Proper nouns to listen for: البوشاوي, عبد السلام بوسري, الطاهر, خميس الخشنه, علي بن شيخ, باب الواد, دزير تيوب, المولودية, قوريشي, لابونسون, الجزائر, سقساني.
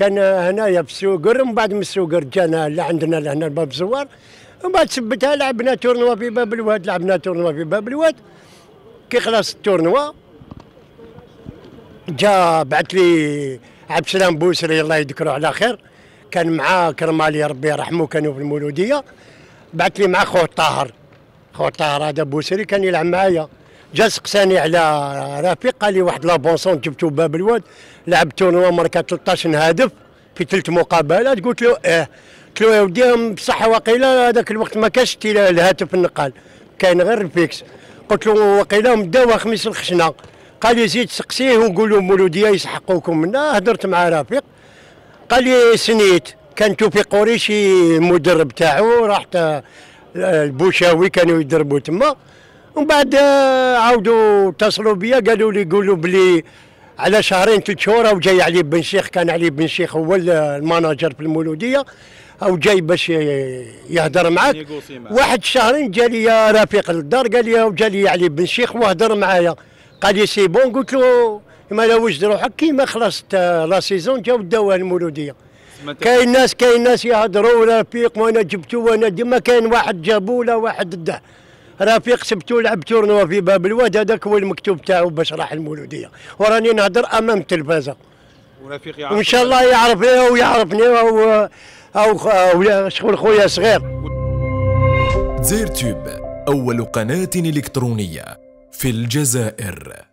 كان هنايا بالسوقر، ومن بعد من السوقر جانا عندنا لهنا الباب الزوار، ومن بعد ثبتها لعبنا تورنوا في باب الواد، كي خلص التورنوا جا بعث لي عبد السلام بوسري الله يذكره على خير، كان مع كرمالي ربي يرحمه كانوا في المولودية، بعث لي مع خو الطاهر، هذا بوسري كان يلعب معايا، جا سقساني على رفيق قال لي واحد لابونسون جبته باب الواد، لعب تورنوا مركا 13 هدف في 3 مقابلات، قلت له اه، قلت له يا ودي بصح واقيلا هذاك الوقت ما كانش الهاتف النقال، كاين غير الفيكس، قلت له واقيلا مداوى خميس الخشنه، قال لي زيد سقسيه وقول له المولودية يسحقوكم منا. هدرت مع رفيق قال لي سنيت، كانتو في قوريشي المدرب تاعو، رحت البوشاوي كانوا يدربوا تما، ومن بعد عاودوا اتصلوا بيا قالوا لي قولوا بلي على 2-3 شهور او جاي علي بن شيخ، كان علي بن شيخ هو الماناجر في المولودية، او جاي باش يهدر معاك. واحد 2 شهور جالي رفيق للدار قال لي او جالي علي بن شيخ وهدر معايا، قال لي سي بون، قلت له ما لا وجد روحك. كيما خلصت لا سيزون جاو داوها المولودية، كاين ناس يهضروا رفيق وانا جبتو وانا ديما، كاين واحد جابو لا واحد ده رفيق سبتو لعب تورنوا في باب الواد، هذاك هو المكتوب تاعو باش راح المولودية، وراني نهضر امام التلفازة ورفيق يعرف، وان شاء الله يعرفني ويعرفني او شغل خويا صغير. دزير تيوب اول قناة الكترونية في الجزائر.